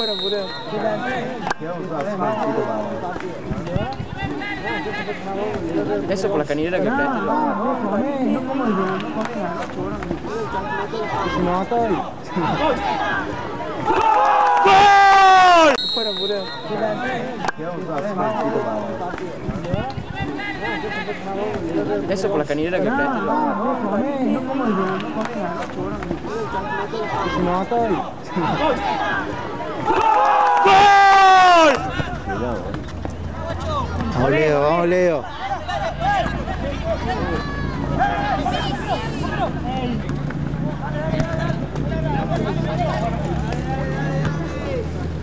fueron, Bureo. Eso por la canillera que trae. No como el bureo, no come nada. No, está bien. ¡Gol! Fueron, Bureo. Eso por la canillera que trae. No como el bureo, no come nada. No, está bien. ¡Gol! Vamos, Leo, vamos, Leo.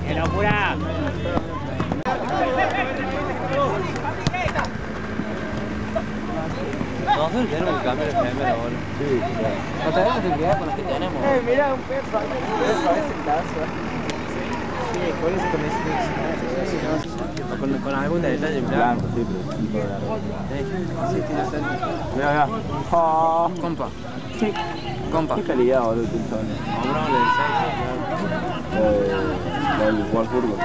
¡Qué locura! Nosotros tenemos que cambiar el primer gol. Sí, claro. O sea, la seguridad con la que tenemos. Mira, un peso a ese caso. Sí, por eso también se necesita. O con algún detalle, mirá. Claro, sí, pero sí, por la verdad. Sí, tiene sentido. Mirá, mirá. Compa. Sí. Compa. Qué calidad, boludo, que son. Hombre, le decía, claro. Del Wolfsburgo.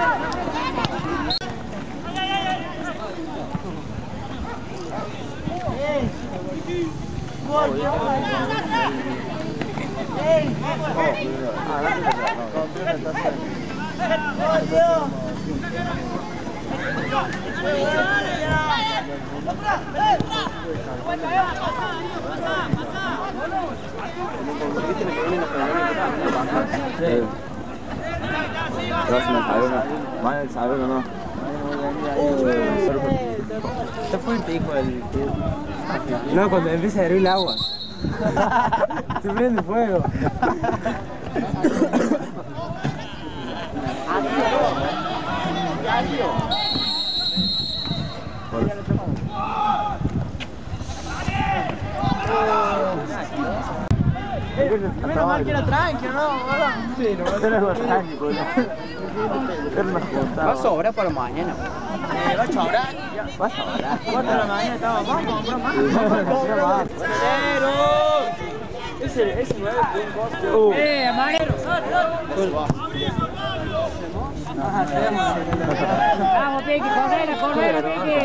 Está fuerte, hijo, el tío. No, cuando empieza a hervir el agua. Se prende fuego. Primero mal que lo tranquilo, ¿no? Sí, no va a ser trágico. Va a sobrar para mañana. Va a sobrar. Va a sobrar. 4 de la mañana estaba más, más. ¡Cero! Ese 9 es un costo. ¡Mañero! ¡Vamos, Piqui! ¡Correla, correla, Piqui!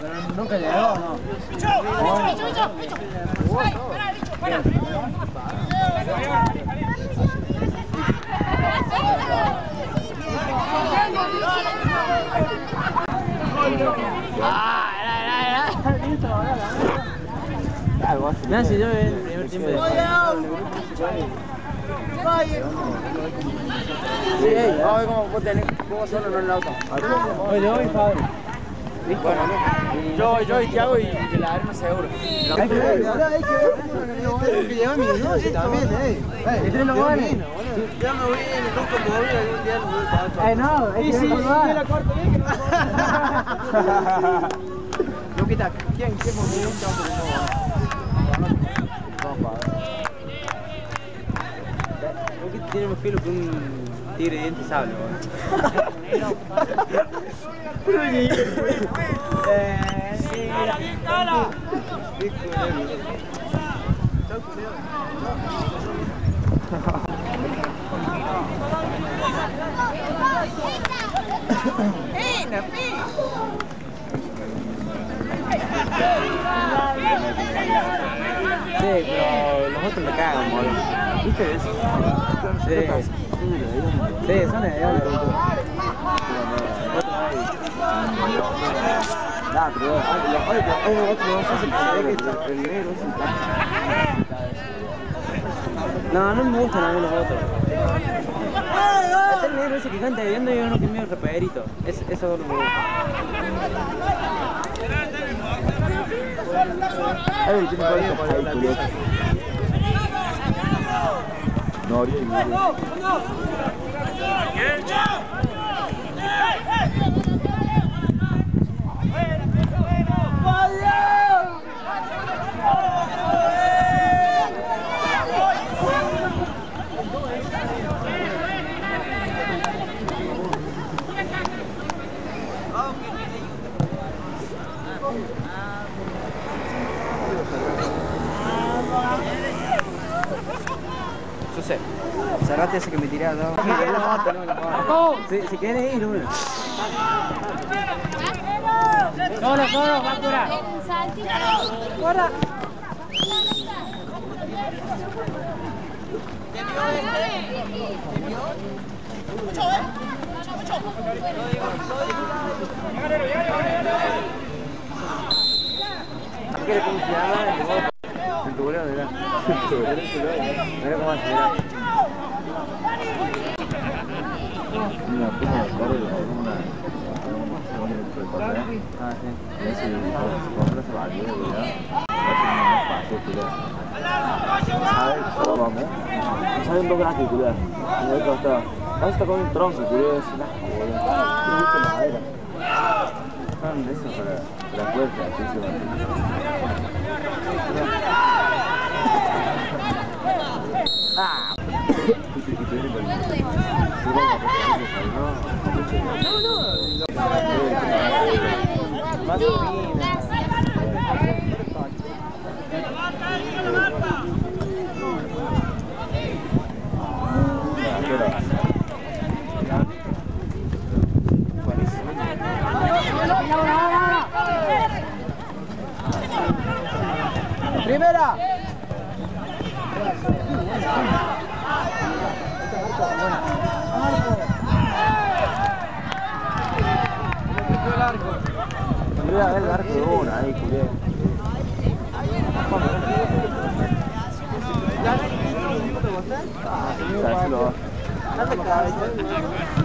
Pero nunca llegó, ¿no? ¡Bicho! ¡Fuera, bicho! ¡Fuera! Nancy, yo me el primer tiempo de... Sí, vamos a ver cómo solo no en el auto. Oye, yo voy, Fabio. Bueno, yo y Thiago y que la arma seguro. Hay que ver, hay que llevar mi negocio también, ¿eh? Yo me voy en el rojo como hoy algún día lo voy a estar. No, hay que ver la corta bien que no la corta. Luquita, ¿quién movió un chavo por eso? Tiene más filo que un tigre de dientes sable. Sí, pero los otros me cagan, boludo. ¿Viste eso? Sí. Sí, son ideales. No, pero los otros no me gustan a mí los otros. Este negro ese que canta viendo y uno que es medio repaderito. Eso es lo que me gusta. Cerrate ese que me tiré atrás. Si quieres ir, uno. Solo, va a curar. ¡Guarda! El tuboleo de la. Mira cómo hace, mira. Mira, puso la cara y le pongo una. Ah, sí. Y si compras el barrio, ¿verdad? Primera. Voy a ver el arco de una, ahí, culé. Olio. Por eso vamos a decir que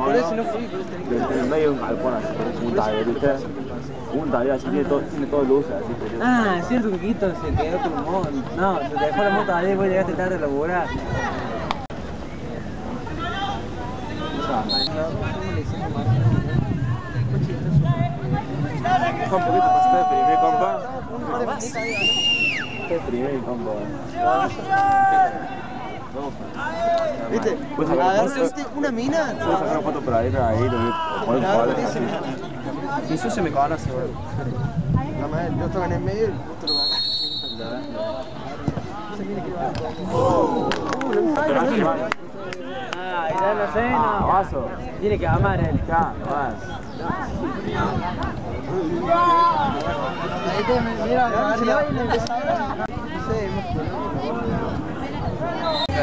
Por eso no fui. Desde el medio un galpón así, un taller, ¿viste? Un taller así tiene todo luces. Ah, es cierto, Coquito, se quedó tu moto. No, se te dejó la moto ayer y vos llegaste tarde a laburar. Un poquito pasé de primer, compa. Este primer combo. ¿Viste? ¿Agarraste una mina? Voy a sacar una foto para ir ahí. Si eso se me conoce, güey. Yo estaba en el medio y justo lo va a. Ay, ya no sé, no. Vaso. Tiene que amar él. Ya, ahí te mira, se va y le empezó a hablar. No sé,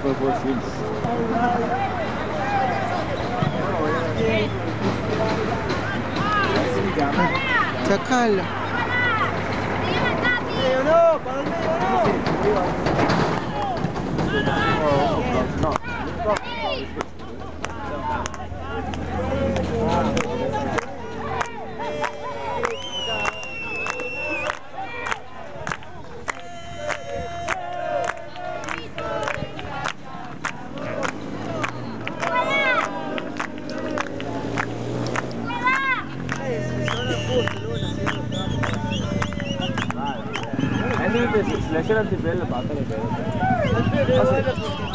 Fue fin. Chacala. No, para el medio no. No. Lekker aan die bellen, baten en bellen. Bueno, ¿verdad? Tipo 7:30,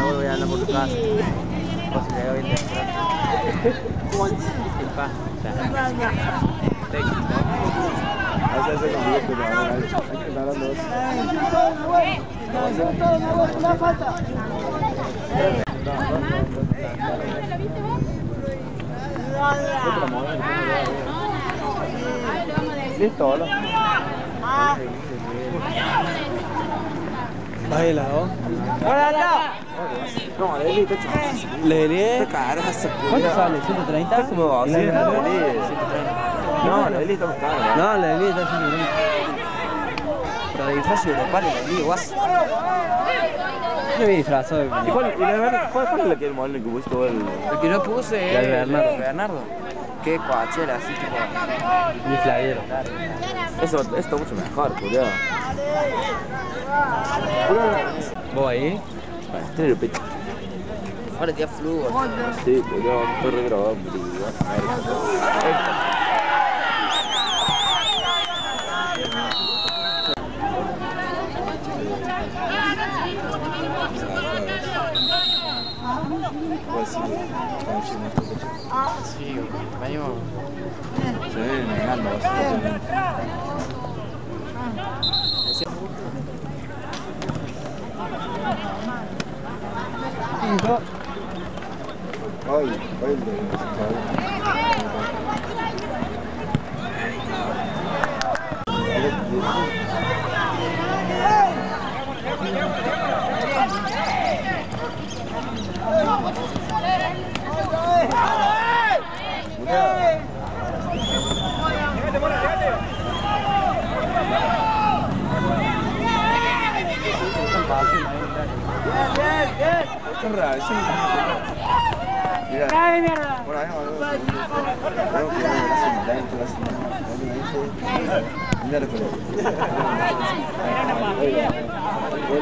luego voy a andar por tu casa. Pues si llega bien temprano. Sin paz, listo, hola. Baila, ¿oh? ¡Hola! No, Leli, te chupas. Leli, carajo. ¿Cuánto sale? ¿130? ¿Cómo va? ¿130? No, Leli está muy caro. No, Leli está muy bien. Pero disfraz europeo, Leli, guas. Yo me disfrazo de... ¿Y cuál es la que el modelo que pusiste? El que no puse es... Bernardo. Qué coachera, así tipo. Mi flavero. Eso está mucho mejor, culiao. ¿Vos ahí? Para estrello, pecho. Ahora te da flujo. Sí, culiao, estoy regrabado, sí, venimos. Se ve negando bastante. Hoy ¿cuál? ¿Este?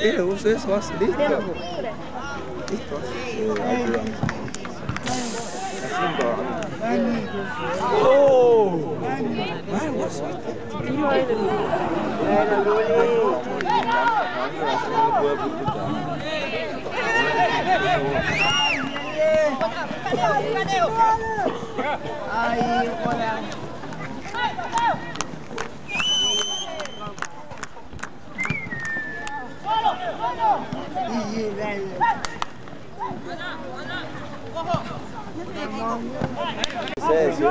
Mira, vos eso, vas listo. Se salió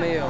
medio...